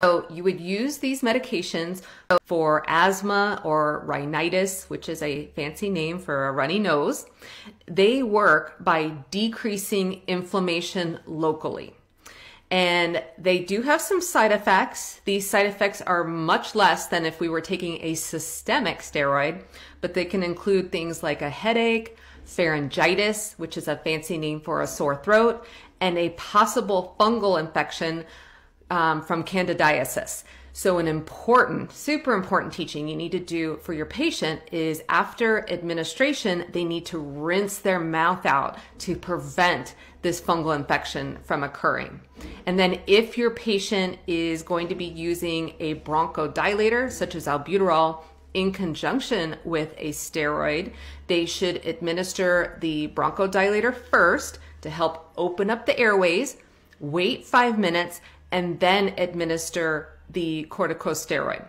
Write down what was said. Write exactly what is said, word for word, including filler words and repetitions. So you would use these medications for asthma or rhinitis, which is a fancy name for a runny nose. They work by decreasing inflammation locally. And they do have some side effects. These side effects are much less than if we were taking a systemic steroid, but they can include things like a headache, pharyngitis, which is a fancy name for a sore throat, and a possible fungal infection Um, from candidiasis. So an important, super important teaching you need to do for your patient is after administration, they need to rinse their mouth out to prevent this fungal infection from occurring. And then if your patient is going to be using a bronchodilator, such as albuterol, in conjunction with a steroid, they should administer the bronchodilator first to help open up the airways, wait five minutes, and then administer the corticosteroid.